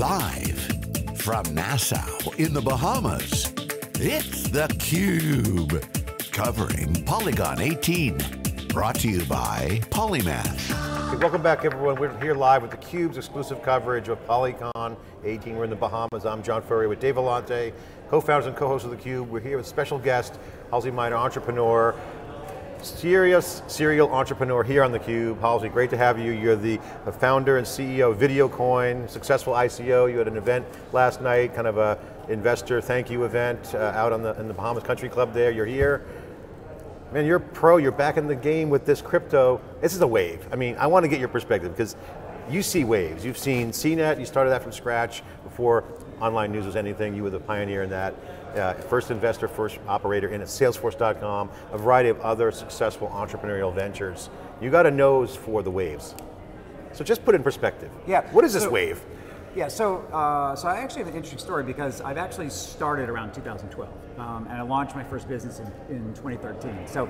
Live from Nassau in the Bahamas, it's theCUBE, covering PolyCon 18, brought to you by PolyMath. Hey, welcome back everyone, we're here live with theCUBE's exclusive coverage of PolyCon 18. We're in the Bahamas, I'm John Furrier with Dave Vellante, co-founders and co-hosts of theCUBE. We're here with special guest, Halsey Minor, entrepreneur, serial entrepreneur here on theCUBE. Halsey, great to have you. You're the founder and CEO of VideoCoin, successful ICO. You had an event last night, kind of a investor thank you event out on in the Bahamas Country Club there. You're here. Man, you're a pro, you're back in the game with this crypto. This is a wave. I mean, I want to get your perspective because you see waves. You've seen CNET, you started that from scratch before online news was anything. You were the pioneer in that. First investor, first operator in it, Salesforce.com, a variety of other successful entrepreneurial ventures. You got a nose for the waves. So just put in perspective. Yeah. What is this wave? Yeah, so I actually have an interesting story because I've actually started around 2012 and I launched my first business in 2013. So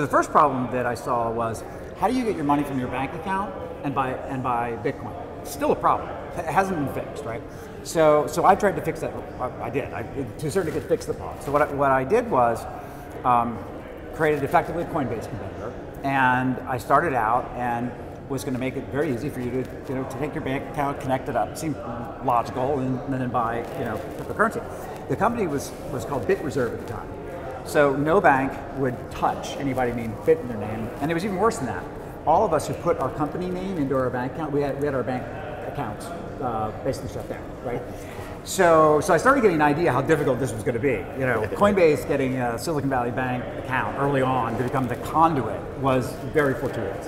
the first problem that I saw was, how do you get your money from your bank account and buy Bitcoin? It's still a problem. It hasn't been fixed, right? So I tried to fix that. I did. I to certainly could fix the problem. So what I did was created effectively a Coinbase competitor, and I started out and was going to make it very easy for you to take your bank account, connect it up. It seemed logical, and then buy cryptocurrency. The company was called Bit Reserve at the time. So no bank would touch anybody named Bit in their name, and it was even worse than that. All of us who put our company name into our bank account, we had our bank accounts basically shut down, right? So I started getting an idea how difficult this was going to be. Coinbase getting a Silicon Valley Bank account early on to become the conduit was very fortuitous.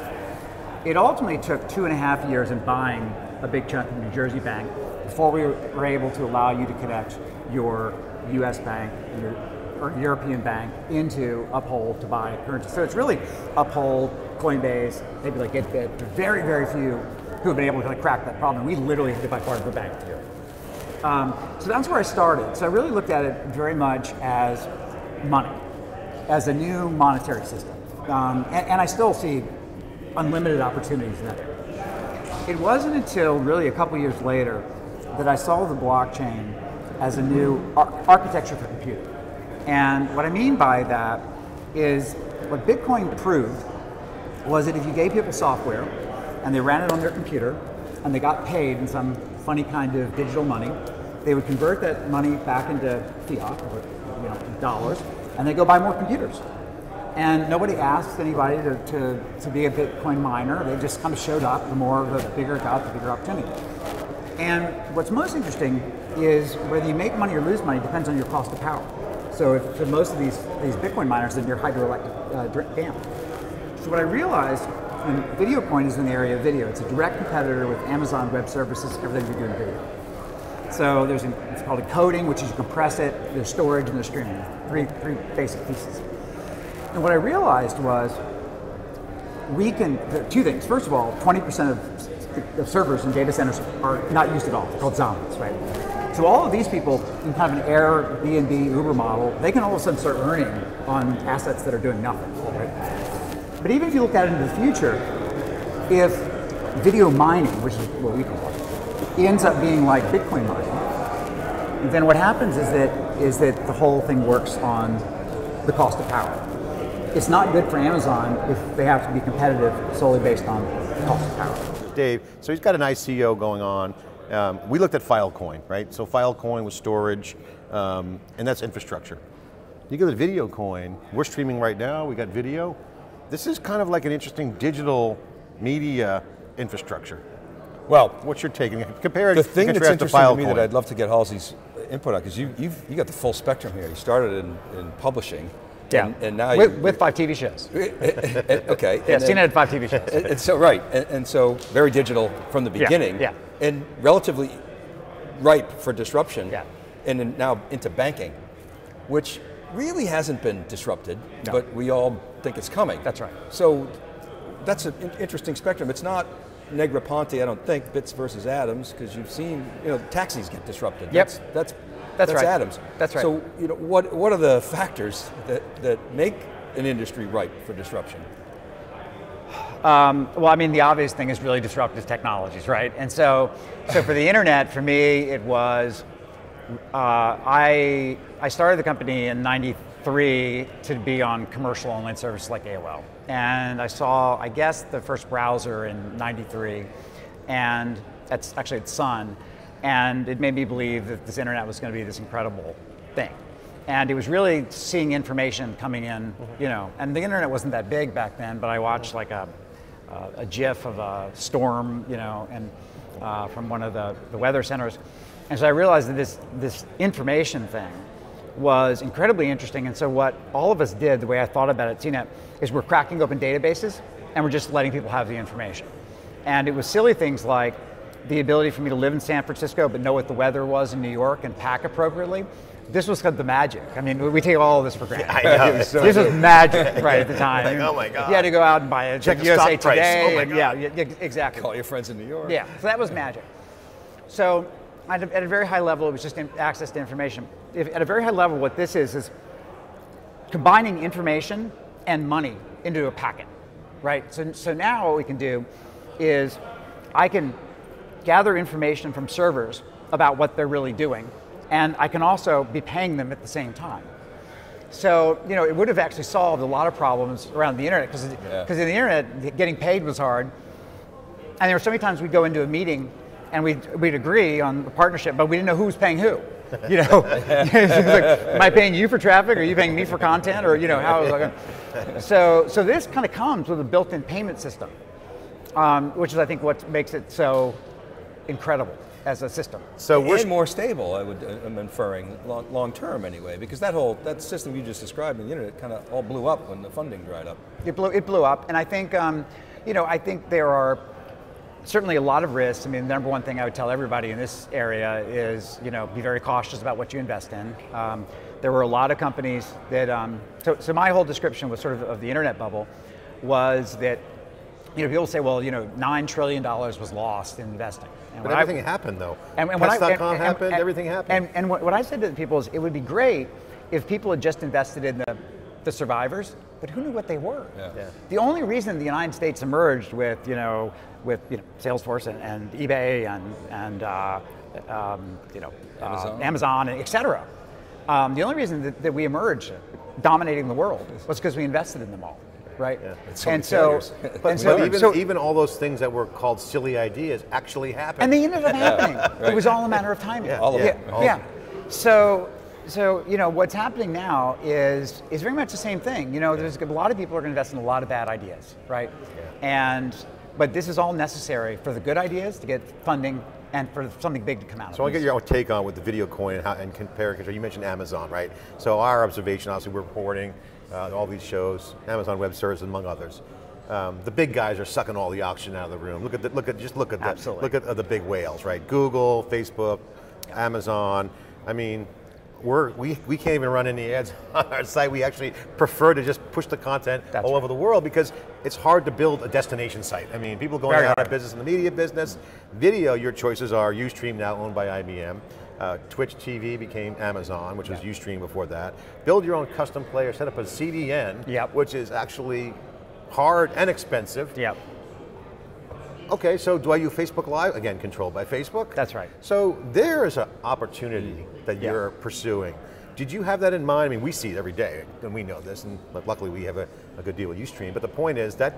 It ultimately took 2.5 years in buying a big chunk of New Jersey bank before we were able to allow you to connect your U.S. bank and your European bank into Uphold to buy a currency. So it's really Uphold, Coinbase, maybe like Bitbit, very, very few who have been able to crack that problem. We literally had to buy part of the bank to do it. So that's where I started. So I really looked at it very much as money, as a new monetary system. And I still see unlimited opportunities in that area. It wasn't until really a couple years later that I saw the blockchain as a new architecture for computing. And what I mean by that is what Bitcoin proved was that if you gave people software and they ran it on their computer and they got paid in some funny kind of digital money, they would convert that money back into fiat, or dollars, and they go buy more computers. And nobody asked anybody to be a Bitcoin miner. They just kind of showed up. The more, the bigger it got, the bigger opportunity. And what's most interesting is whether you make money or lose money depends on your cost of power. So for most of these Bitcoin miners, they're near hydroelectric dams. So what I realized when VideoCoin is in the area of video, it's a direct competitor with Amazon Web Services, everything we do in video. So there's it's called encoding, which is you compress it, there's storage, and there's streaming. Three basic pieces. And what I realized was, we can, two things. First of all, 20% of servers and data centers are not used at all. They're called zombies, right? So all of these people in kind of an Airbnb, Uber model, they can all of a sudden start earning on assets that are doing nothing, right? But even if you look at it into the future, if video mining, which is what we call it, ends up being like Bitcoin mining, then what happens is that the whole thing works on the cost of power. It's not good for Amazon if they have to be competitive solely based on cost of power. Dave, so he's got an ICO going on. We looked at Filecoin, right? So Filecoin was storage, and that's infrastructure. You go to VideoCoin, we're streaming right now, we got video. This is kind of like an interesting digital media infrastructure. Well, what's your take? Compare the thing that's interesting to me that I'd love to get Halsey's input on, because you got the full spectrum here. You started in publishing. Yeah, and now with 5 TV shows. Okay. Yeah, CNET had 5 TV shows. And so, right, and so very digital from the beginning, yeah. And relatively ripe for disruption, yeah. And now into banking, which really hasn't been disrupted, no. But we all think it's coming. That's right. So that's an interesting spectrum. It's not Negroponte, I don't think, bits versus atoms, because you've seen taxis get disrupted. Yep. That's right. Adams. That's right. So what are the factors that make an industry ripe for disruption? Well, I mean, the obvious thing is really disruptive technologies, right? And so for the internet, for me, it was, I started the company in 93 to be on commercial online services like AOL. And I saw, I guess, the first browser in 93, and that's actually at Sun, and it made me believe that this internet was going to be this incredible thing. And it was really seeing information coming in, you know, and the internet wasn't that big back then, but I watched like a GIF of a storm, you know, and from one of the weather centers. And so I realized that this information thing was incredibly interesting. And so what all of us did, the way I thought about it at CNET, is we're cracking open databases and we're just letting people have the information. And it was silly things like the ability for me to live in San Francisco but know what the weather was in New York and pack appropriately. This was kind of the magic. I mean, we take all of this for granted. Yeah, I know. So this was magic right at the time. Like, oh my God. You had to go out and buy a check USA Today. Price. Oh my God. Yeah, exactly. Call your friends in New York. Yeah, so that was magic. So at a very high level, it was just access to information. At a very high level, what this is combining information and money into a packet, right? So now what we can do is I can gather information from servers about what they're really doing, and I can also be paying them at the same time. So, you know, it would have actually solved a lot of problems around the internet, because in the internet, getting paid was hard. And there were so many times we'd go into a meeting and we'd agree on the partnership, but we didn't know who was paying who. You know, like, am I paying you for traffic, or are you paying me for content, or, you know, how it was like. So this kind of comes with a built-in payment system, which is, I think, what makes it so incredible as a system. So we're more stable, I'm inferring, long term anyway, because that system you just described in the internet kind of all blew up when the funding dried up. It blew up, and I think, you know, I think there are certainly a lot of risks. I mean, the number one thing I would tell everybody in this area is, you know, be very cautious about what you invest in. There were a lot of companies that, so my whole description was sort of the internet bubble, was that, you know, people say, well, you know, $9 trillion was lost in investing. And but everything happened, though. Pets.com happened, everything happened. And what I said to the people is, it would be great if people had just invested in the survivors, but who knew what they were? Yeah. Yeah. The only reason the United States emerged with Salesforce and eBay and Amazon, and et cetera. The only reason that we emerged dominating the world was because we invested in them all. Right, yeah. But even all those things that were called silly ideas actually happened. And they ended up happening. Right. It was all a matter of timing. Yeah, all of it. So you know what's happening now is very much the same thing. You know, there's a lot of people are going to invest in a lot of bad ideas, right? Yeah. But this is all necessary for the good ideas to get funding and for something big to come out. So I'll get your take on with the VideoCoin and compare, because you mentioned Amazon, right? So our observation, obviously, we're reporting all these shows, Amazon Web Services, among others. The big guys are sucking all the oxygen out of the room. Look at the big whales, right? Google, Facebook, Amazon. I mean, we can't even run any ads on our site. We actually prefer to just push the content all over the world, because it's hard to build a destination site. I mean, people going out of business in the media business. Video, your choices are Ustream, now owned by IBM. Twitch TV became Amazon, which was Ustream before that. Build your own custom player, set up a CDN, which is actually hard and expensive. Yep. Okay, so do I use Facebook Live? Again, controlled by Facebook. That's right. So there is an opportunity that you're pursuing. Did you have that in mind? I mean, we see it every day, and we know this, and luckily we have a good deal with Ustream, but the point is that's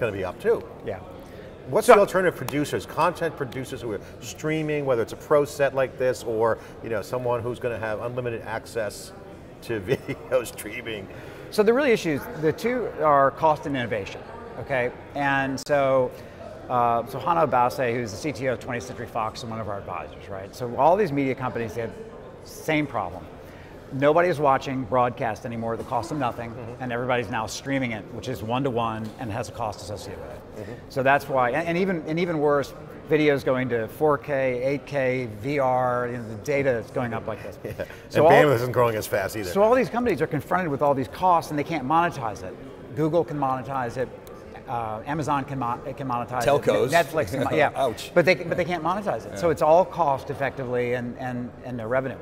going to be up too. Yeah. What's the alternative producers, content producers who are streaming, whether it's a pro set like this, or you know, someone who's going to have unlimited access to video streaming? So the really issues, the two are cost and innovation, okay? And so Hanna Obase, who's the CTO of 20th Century Fox and one of our advisors, right? So all these media companies, they have the same problem. Nobody's watching broadcast anymore, that costs them nothing, and everybody's now streaming it, which is one-to-one and has a cost associated with it. So that's why, and even worse, videos going to 4K, 8K, VR, you know, the data is going up like this. Yeah. So bandwidth isn't growing as fast either. So all these companies are confronted with all these costs and they can't monetize it. Google can monetize it, Amazon can monetize Telcos. It. Netflix can monetize it. Ouch. But they can't monetize it. Yeah. So it's all cost effectively and no revenue.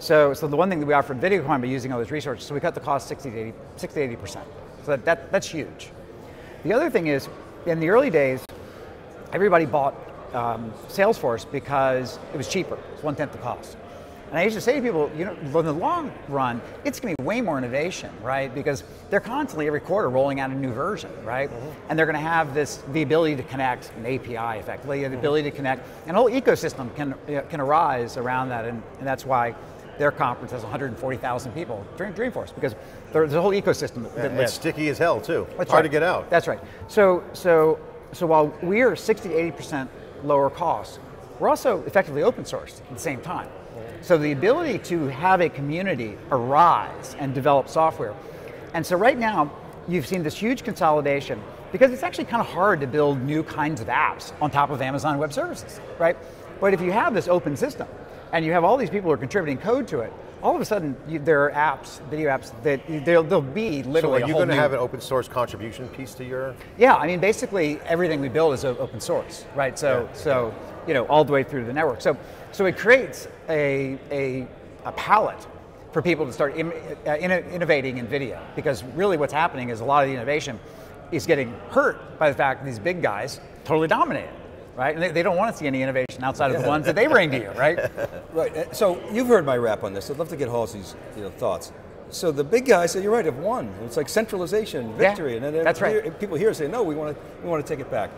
So the one thing that we offer at VideoCoin by using all this research, so we cut the cost 60 to 80%. So that's huge. The other thing is, in the early days, everybody bought Salesforce because it was cheaper. It's 1/10 the cost. And I used to say to people, you know, in the long run, it's going to be way more innovation, right? Because they're constantly, every quarter, rolling out a new version, right? Mm-hmm. And they're going to have this, the ability to connect, an API effectively, the ability to connect, and a whole ecosystem can arise around that, and that's why their conference has 140,000 people during Dreamforce, because there's a whole ecosystem that lives. It's sticky as hell, too. That's hard to get out. That's right. So while we're 60 to 80% lower cost, we're also effectively open sourced at the same time. So the ability to have a community arise and develop software. And so right now, you've seen this huge consolidation because it's actually kind of hard to build new kinds of apps on top of Amazon Web Services, right? But if you have this open system and you have all these people who are contributing code to it, all of a sudden there are apps, video apps, that they'll be literally. So are you going to have an open source contribution piece to your? Yeah, I mean, basically everything we build is open source, right? So, so you know, all the way through the network. So it creates a palette for people to start innovating in video, because really what's happening is a lot of the innovation is getting hurt by the fact that these big guys totally dominate it, right? And they don't want to see any innovation outside of the ones that they bring to you, right? Right, so you've heard my rap on this. I'd love to get Halsey's thoughts. So the big guys, you're right, have won. It's like centralization, victory, and then that's right. People here say, no, we want to take it back.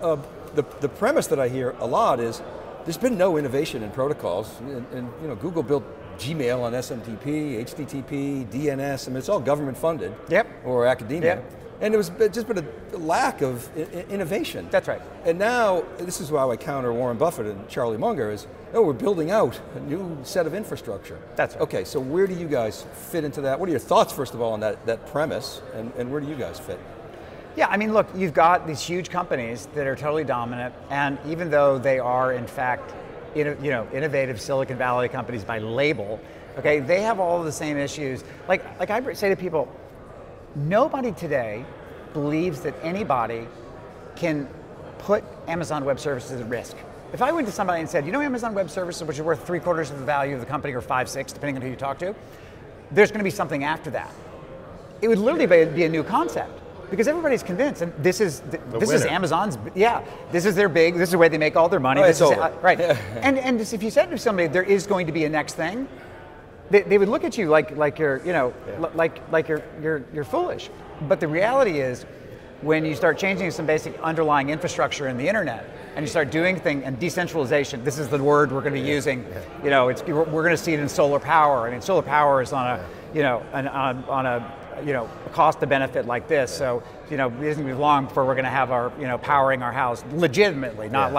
The premise that I hear a lot is, there's been no innovation in protocols, and you know, Google built Gmail on SMTP, HTTP, DNS, I mean, it's all government funded, or academia, and it was just been a lack of innovation. That's right. And now, this is why I counter Warren Buffett and Charlie Munger is, oh, we're building out a new set of infrastructure. That's right. Okay, so where do you guys fit into that? What are your thoughts, first of all, on that premise, and where do you guys fit? Yeah, I mean, look, you've got these huge companies that are totally dominant, and even though they are, in fact, innovative Silicon Valley companies by label, okay, they have all the same issues. Like I say to people, nobody today believes that anybody can put Amazon Web Services at risk. If I went to somebody and said, you know, Amazon Web Services, which is worth 3/4 of the value of the company, or 5/6, depending on who you talk to, there's going to be something after that. It would literally be a new concept. Because everybody's convinced, and this is Amazon's. Yeah, this is their big. This is where they make all their money. Right. And if you said to somebody, there is going to be a next thing, they would look at you like you're you're foolish. But the reality is, when you start changing some basic underlying infrastructure in the internet, and you start doing things and decentralization. This is the word we're going to be using. You know, we're going to see it in solar power. I mean, solar power is on a cost to benefit like this, so it isn't going to be long before we're going to have our powering our house legitimately, not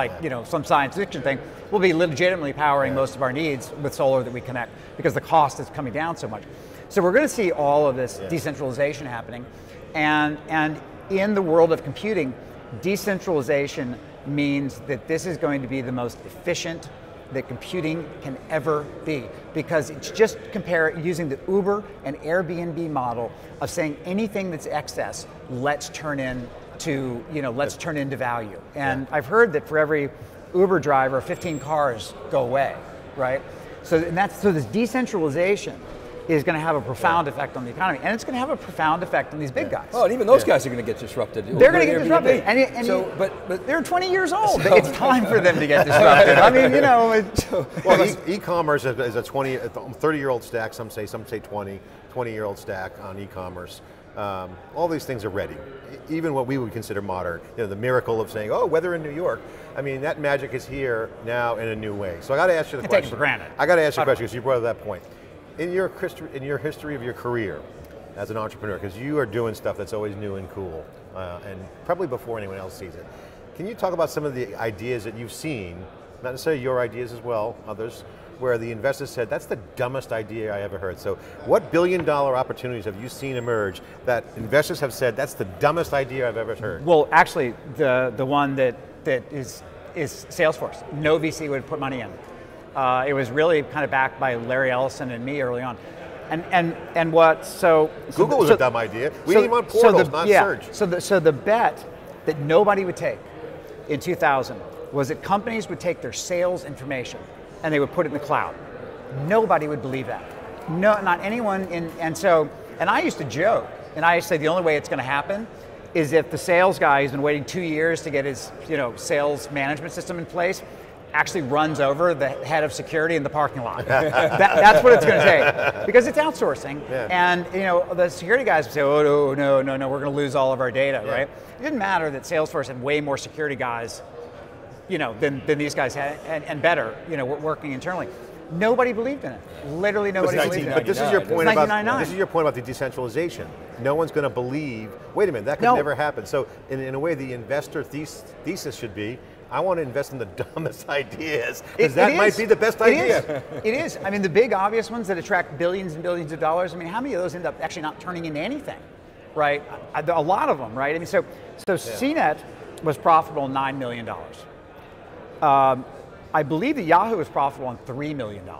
some science fiction thing. We'll be legitimately powering most of our needs with solar that we connect, because the cost is coming down so much. So we're going to see all of this decentralization happening, and in the world of computing, decentralization means that this is going to be the most efficient that computing can ever be, because it's just using the Uber and Airbnb model of saying anything that's excess, let's turn into value. And I've heard that for every Uber driver, 15 cars go away, right? So this decentralization is going to have a profound effect on the economy, and it's going to have a profound effect on these big guys. Oh, and even those guys are going to get disrupted. They're going to get disrupted, but they're 20 years old. So it's time for them to get disrupted. I mean, well, e-commerce is a 30-year-old stack. Some say 20-year-old stack on e-commerce. All these things are ready. Even what we would consider modern, the miracle of saying, oh, weather in New York. I mean, that magic is here now in a new way. So I got to ask you the question. Take it for granted. I got to ask you a question because you brought up that point. In your history of your career as an entrepreneur, because you are doing stuff that's always new and cool, and probably before anyone else sees it, can you talk about some of the ideas that you've seen, not necessarily your ideas as well, others, where the investors said, that's the dumbest idea I ever heard. So what billion-dollar opportunities have you seen emerge that investors have said, that's the dumbest idea I've ever heard? Well, actually, the one that is Salesforce. No VC would put money in. It was really kind of backed by Larry Ellison and me early on, Google was a dumb idea. We didn't want portals, not search. So the bet that nobody would take in 2000 was that companies would take their sales information and they would put it in the cloud. Nobody would believe that. No, not anyone. And I used to joke, and I used to say the only way it's going to happen is if the sales guy who's been waiting 2 years to get his sales management system in place actually runs over the head of security in the parking lot. That's what it's going to take, because it's outsourcing. Yeah. And the security guys would say, oh, no, we're going to lose all of our data, right? It didn't matter that Salesforce had way more security guys than these guys had, and better, working internally. Nobody believed in it. Literally nobody believed in it. But this is your point about the decentralization. No one's going to believe. Wait a minute, that could never happen. So in a way, the investor thesis should be: I want to invest in the dumbest ideas because that might be the best idea. It is. I mean, the big obvious ones that attract billions and billions of dollars. I mean, how many of those end up actually not turning into anything, right? A lot of them, right? I mean, so CNET was profitable in $9 million. I believe that Yahoo was profitable on $3 million. I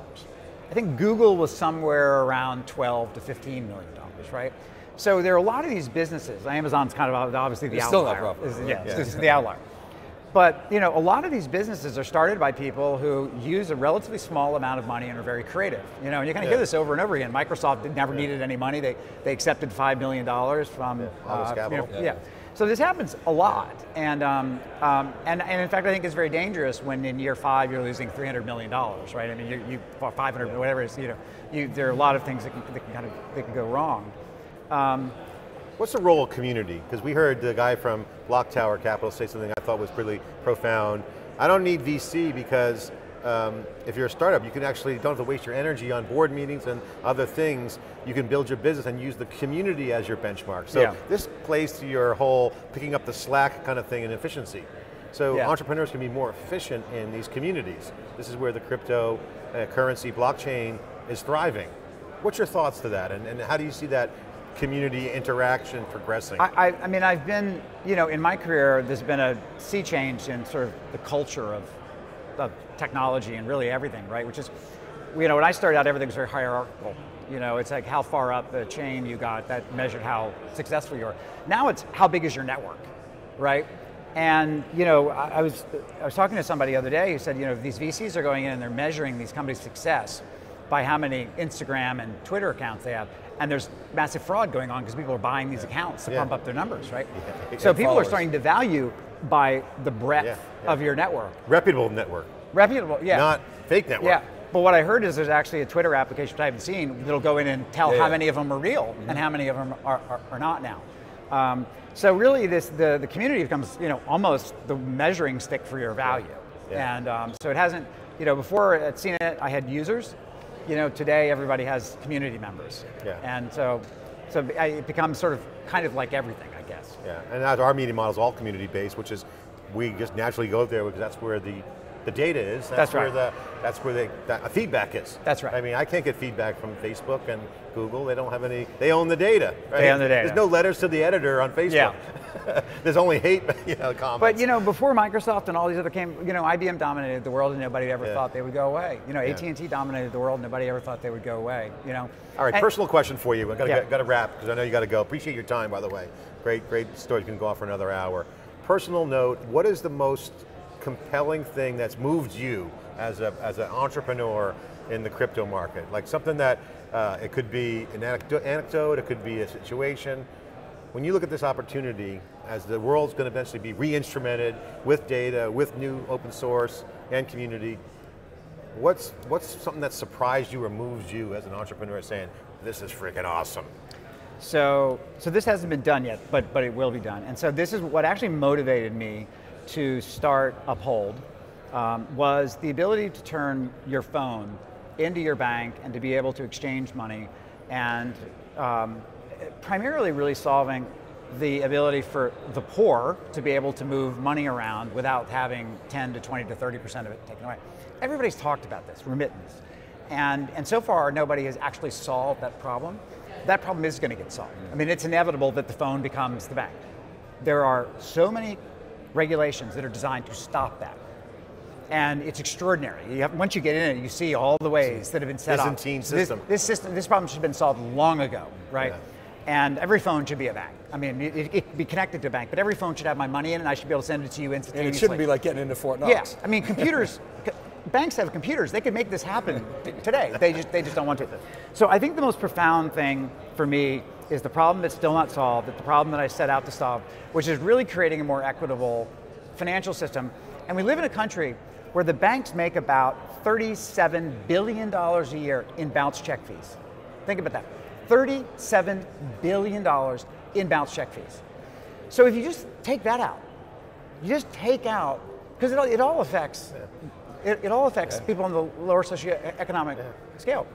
think Google was somewhere around $12 to $15 million, right? So there are a lot of these businesses. Amazon's kind of obviously the outlier. Still not profitable. It's the outlier. But a lot of these businesses are started by people who use a relatively small amount of money and are very creative. And you're going to hear this over and over again. Microsoft never needed any money. They accepted $5 million from capital. So this happens a lot, and in fact, I think it's very dangerous when in year 5 you're losing $300 million, right? I mean, you 500, whatever it is, there are a lot of things that can go wrong. What's the role of community? Because we heard the guy from Block Tower Capital say something I thought was really profound. I don't need VC because if you're a startup, you can actually don't have to waste your energy on board meetings and other things. You can build your business and use the community as your benchmark. So this plays to your whole picking up the slack kind of thing in efficiency. So entrepreneurs can be more efficient in these communities. This is where the crypto currency blockchain is thriving. What's your thoughts to that, and how do you see that community interaction progressing? I mean, I've been, in my career, there's been a sea change in sort of the culture of technology and really everything, right? Which is, when I started out, everything was very hierarchical. It's like how far up the chain you got that measured how successful you are. Now it's how big is your network, right? And I was talking to somebody the other day who said, these VCs are going in and they're measuring these companies' success by how many Instagram and Twitter accounts they have, and there's massive fraud going on because people are buying these accounts to pump up their numbers, right? So people are starting to value by the breadth of your network. Reputable network. Reputable, not fake network. Yeah, but what I heard is there's actually a Twitter application which I haven't seen that'll go in and tell how many of them are real and how many of them are not now. So really, the community becomes almost the measuring stick for your value. And so it hasn't, before at CNET I had users. Today everybody has community members. And so it becomes sort of kind of like everything, I guess. And our meeting model is all community-based, which is we just naturally go there because that's where the data is. That's where the feedback is. That's right. I mean, I can't get feedback from Facebook and Google. They don't have any, they own the data. Right? They own the data. There's no letters to the editor on Facebook. There's only hate comments. But before Microsoft and all these other came, IBM dominated the world and nobody ever thought they would go away. AT&T dominated the world and nobody ever thought they would go away, All right, personal question for you. I've got to wrap because I know you got to go. Appreciate your time, by the way. Great story. You can go off for another hour. Personal note, what is the most compelling thing that's moved you as an entrepreneur in the crypto market? Like something that, it could be an anecdote, it could be a situation. When you look at this opportunity, as the world's going to eventually be re-instrumented with data, with new open source and community, what's something that surprised you or moves you as an entrepreneur saying, this is freaking awesome? So this hasn't been done yet, but it will be done. And so this is what actually motivated me to start Uphold, was the ability to turn your phone into your bank and to be able to exchange money, and primarily really solving the ability for the poor to be able to move money around without having 10 to 20 to 30% of it taken away. Everybody's talked about this, remittance. And so far, nobody has actually solved that problem. That problem is going to get solved. I mean, it's inevitable that the phone becomes the bank. There are so many regulations that are designed to stop that. And it's extraordinary. Once you get in it, you see all the ways that have been set up. Byzantine system. This problem should have been solved long ago, right? And every phone should be a bank. I mean, it could be connected to a bank, but every phone should have my money in it, and I should be able to send it to you instantaneously. And it shouldn't be like getting into Fort Knox. Yeah, I mean, computers, banks have computers. They could make this happen today. They just don't want to. So I think the most profound thing for me is the problem that's still not solved, the problem that I set out to solve, which is really creating a more equitable financial system. And we live in a country where the banks make about $37 billion a year in bounce check fees. Think about that, $37 billion in bounce check fees. So if you just take that out, you just take out, because it all affects people on the lower socioeconomic scale.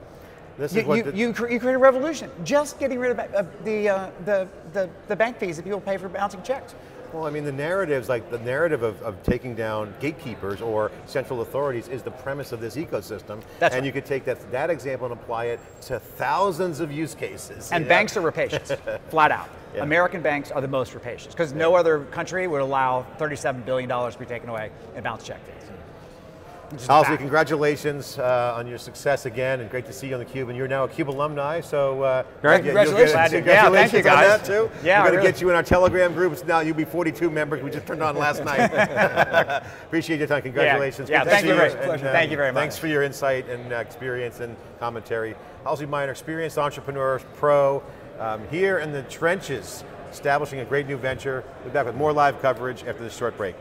You create a revolution, just getting rid of the bank fees that people pay for bouncing checks. Well, I mean, the narratives, like the narrative of taking down gatekeepers or central authorities is the premise of this ecosystem. That's right. You could take that example and apply it to thousands of use cases. And banks are rapacious, flat out. Yeah. American banks are the most rapacious, because no other country would allow $37 billion to be taken away in bounce check fees. Halsey, congratulations on your success again, and great to see you on theCUBE, and you're now a CUBE alumni, so congratulations. Congratulations, thank you guys. On that too. Yeah, we're going to get you in our Telegram group, so now you'll be 42 members, we just turned on last night. Appreciate your time, congratulations. Yeah, thank you very much. Thanks for your insight and experience and commentary. Halsey Minor, experienced entrepreneur, pro, here in the trenches, establishing a great new venture. We'll be back with more live coverage after this short break.